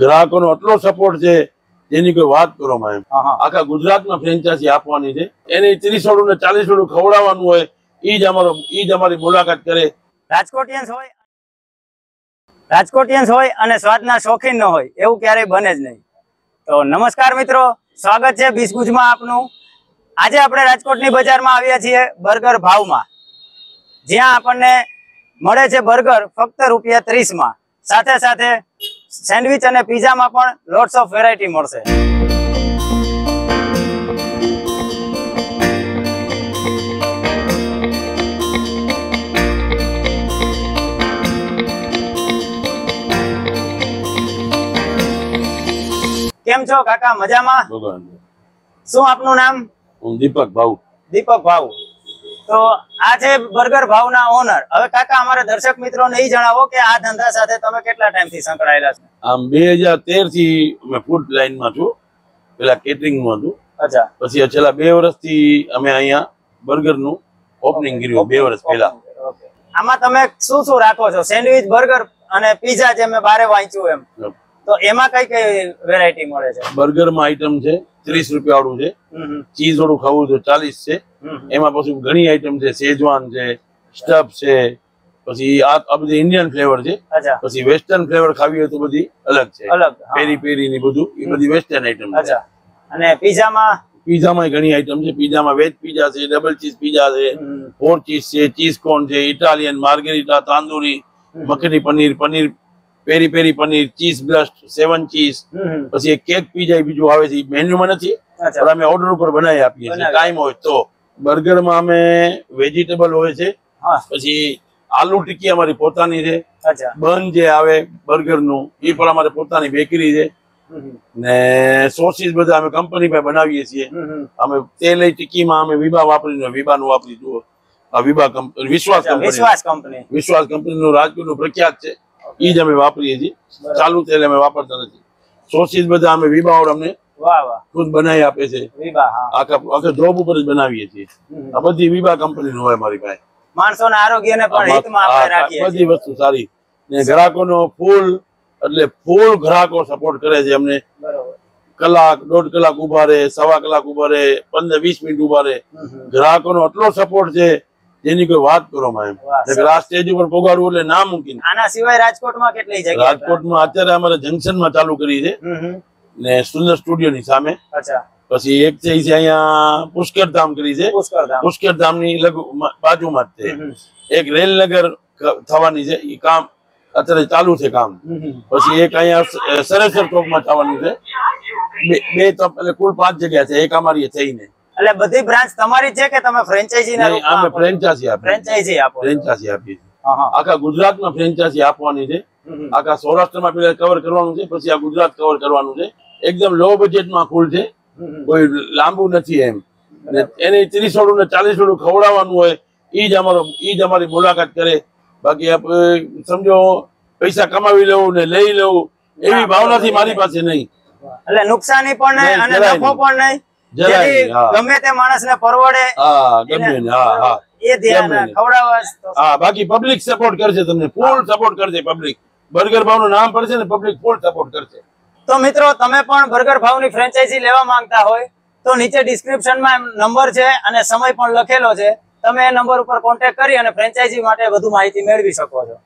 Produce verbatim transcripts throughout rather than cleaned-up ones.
ગ્રાહકોનો એટલો સપોર્ટ છે જેની કોઈ વાત કરવામાં આવે. આખા ગુજરાતમાં ફ્રેન્ચાઇઝી આપવાની છે, એને ત્રીસ વાળું ને ચાલીસ વાળું ખવડાવવાનું હોય. ઈ જ અમારો ઈ જ અમારી મુલાકાત કરે. રાજકોટિયન્સ હોય રાજકોટિયન્સ હોય અને સ્વાદના શોખીન ન હોય એવું ક્યારેય બને જ નહીં. તો નમસ્કાર મિત્રો, સ્વાગત છે બીસગુજમાં આપનું. આજે આપણે રાજકોટની બજારમાં આવ્યા છીએ બર્ગર ભાવમાં, જ્યાં આપણને મળે છે બર્ગર ફક્ત રૂપિયા ત્રીસ માં. સાથે સાથે સેન્ડવિચ અને પીઝામાં પણ લોટ્સ ઓફ વેરાયટી મળશે. કેમ છો કાકા? મજામાં? શું આપનું નામ? હું દીપક ભાઉ. દીપક ભાઉ, તો આ છે બર્ગર ભાવના ઓનર. હવે કાકા, અમારા દર્શક મિત્રોને એ જણાવો કે આ ધંધા સાથે તમે કેટલા ટાઈમથી સંકળાયેલા છો? આમ બે હજાર તેર થી અમે ફૂડ લાઈનમાં છું. પેલા કેટરિંગમાં હતું. અચ્છા. પછી છેલ્લા બે વર્ષથી અમે અહીંયા બર્ગરનું ઓપનિંગ કર્યું, બે વર્ષ પહેલા. આમાં તમે શું શું રાખો છો? સેન્ડવિચ, બર્ગર અને પીઝા, જે મેં બારે વાંચ્યું એમ. તો એમાં કઈ કઈ વેરાયટી મળે છે? બર્ગર માં આઈટમ છે ત્રીસ રૂપિયા વાળું છે, ચીઝ વાળું ખાવું તો ચાલીસ છે. એમાં પછી ઘણી આઈટમ છે, સેજવાન છે, સ્ટફ છે, પછી આ બધી ઇન્ડિયન ફ્લેવર છે. પછી વેસ્ટર્ન ફ્લેવર ખાવી હોય તો બધી અલગ છે, અલગ પેરી પેરી ની બધું, એ બધી વેસ્ટર્ન આઈટમ છે. અને પીઝામાં પીઝામાં ઘણી આઈટમ છે. પીઝામાં વેજ પીઝા છે, ડબલ ચીઝ પીઝા છે, ફોર ચીઝ છે, ચીઝ કોર્ન છે, Italian, margherita, tandoori, makhani paneer, paneer peri peri paneer, cheese burst, seven cheese. પછી એક કેક પીઝા બીજું આવે છે. મેન્યુમાં નથી, અમે ઓર્ડર ઉપર બનાવી આપીએ છીએ ટાઈમ હોય તો. બર્ગરમાં અમે વેજીટેબલ હોય છે. પછી આલુ ટિક્કી અમારી પોતાની છે. બન જે આવે બર્ગરનું એ પણ અમારે પોતાની બેકરી છે. ને સોસીસ બધા અમે કંપની પાસે બનાવીએ છીએ. અમે તેલ ટિક્કીમાં અમે વિભા વાપરીને વિભાનું વાપરી જુઓ. વિભા કંપની, વિશ્વાસ કંપની, વિશ્વાસ કંપનીનું રાજકોટનું પ્રખ્યાત છે. ઈ જ અમે વાપરીએ છીએ. ચાલુ તેલ અમે વાપરતા નથી. સોસીસ બધા અમે વિભાવર અમને ખુદ બનાવી આપે છે. આખા જોબ ઉપર જ બનાવીએ છીએ. આ બધી વિભા કંપની નું હોય અમારી પાસે. માણસોના આરોગ્યને પણ હિતમાં આપણે રાખીએ. બધી વસ્તુ સારી ને ગ્રાહકોનો ફૂલ એટલે ફૂલ ગ્રાહકો સપોર્ટ કરે છે અમને. કલાક દોઢ કલાક ઉભા રહે, સવા કલાક ઉભા રહે, પંદર વીસ મિનિટ ઉભા રહે. ગ્રાહકોનો એટલો સપોર્ટ છે જેની કોઈ વાત કરવામાં આવે. આ સ્ટેજ ઉપર પોગાડવું એટલે ના મૂકી. આના સિવાય રાજકોટમાં કેટલી જગ્યા? રાજકોટમાં અત્યારે અમારે જંક્શનમાં ચાલુ કરી છે ને સુંદર સ્ટુડિયો ની સામે. પછી એક છે અહીંયા પુષ્કર ધામ કરી છે. પુષ્કર ધામ ની બાજુમાં જ છે એક રેલનગર થવાની છે. એ કામ અત્યારે ચાલુ છે કામ. પછી એક અહીંયા સરેસર ચોકમાં થવાનું છે. બે એટલે કુલ પાંચ જગ્યા છે. એક અમારી થઈને એટલે બધી બ્રાન્ચ તમારી છે કે તમે ફ્રેન્ચાઇઝી ના રૂપમાં? અમે ફ્રેન્ચાઇઝી આપો. ફ્રેન્ચાઇઝી આપો. ફ્રેન્ચાઇઝી આપી છે. આખા ગુજરાતમાં ફ્રેન્ચાઇઝી આપવાની છે. આખા સૌરાષ્ટ્રમાં પહેલા કવર કરવાનું છે, પછી આ ગુજરાત કવર કરવાનું છે. એકદમ લો બજેટમાં કુલ છે, કોઈ લાંબુ નથી એમ. એને ત્રીસ વાળું ને ચાલીસ વાળું ખવડાવવાનું હોય. ઈ જ અમારો ઈ જ અમારી મુલાકાત કરે. બાકી આપણે સમજો પૈસા કમાવી લેવું ને લઈ લેવું એવી ભાવનાથી મારી પાસે નહીં. એટલે નુકસાની પણ નહીં અને નફો પણ નહીં. ગમે તે માણસ ને પરવડે. હા, ગમે. હા હા, એ ધ્યાન ખવડાવવા. હા, બાકી પબ્લિક સપોર્ટ કરશે તમને, ફૂલ સપોર્ટ કરશે પબ્લિક. બર્ગર ભાવ નું નામ પડશે ને પબ્લિક ફૂલ સપોર્ટ કરશે. તો મિત્રો, તમે પણ બર્ગર ભાવ ની ફ્રેન્ચાઇઝી લેવા માંગતા હોય તો નીચે ડિસ્ક્રિપ્શનમાં નંબર છે અને સમય પણ લખેલો છે. તમે એ નંબર ઉપર કોન્ટેક્ટ કરી અને ફ્રેન્ચાઇઝી માટે વધુ માહિતી મેળવી શકો છો.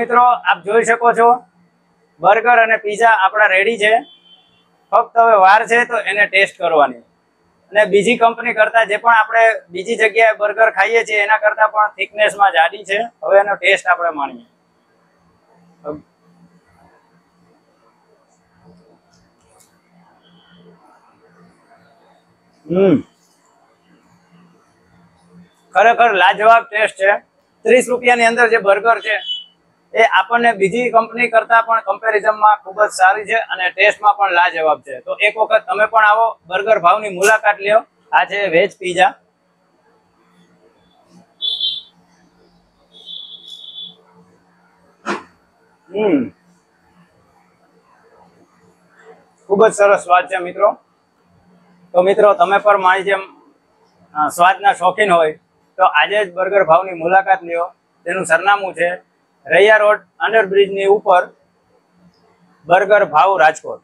મિત્રો, આપ જોઈ શકો છો બર્ગર અને પીઝા આપણા રેડી છે. ફક્ત હવે વાર છે તો એને ટેસ્ટ કરવાની. અને બીજી કંપની કરતા, જે પણ આપણે બીજી જગ્યાએ બર્ગર ખાઈએ છીએ એના કરતા પણ થિકનેસમાં જાડી છે. હવે એનો ટેસ્ટ આપણે માણીએ. હમ, ખરેખર લાજવાબ ટેસ્ટ છે. ત્રીસ રૂપિયાની અંદર જે બર્ગર છે એ આપણને બીજી કંપની કરતા પણ કમ્પેરિઝનમાં ખૂબ જ સારી છે અને ટેસ્ટમાં પણ લાજવાબ છે. તો એક વખત તમે પણ આવો, બર્ગર ભાવની મુલાકાત લ્યો. આ છે વેજ પીઝા. હમ ખૂબ જ સરસ સ્વાદ છે મિત્રો. તો મિત્રો તમે પણ મારી જેમ સ્વાદના શોખીન હોય તો આજે જ બર્ગર ભાવની મુલાકાત લ્યો. તેનું સરનામું છે રૈયા રોડ અંડરબ્રિજની ઉપર, બર્ગર ભાવ, રાજકોટ.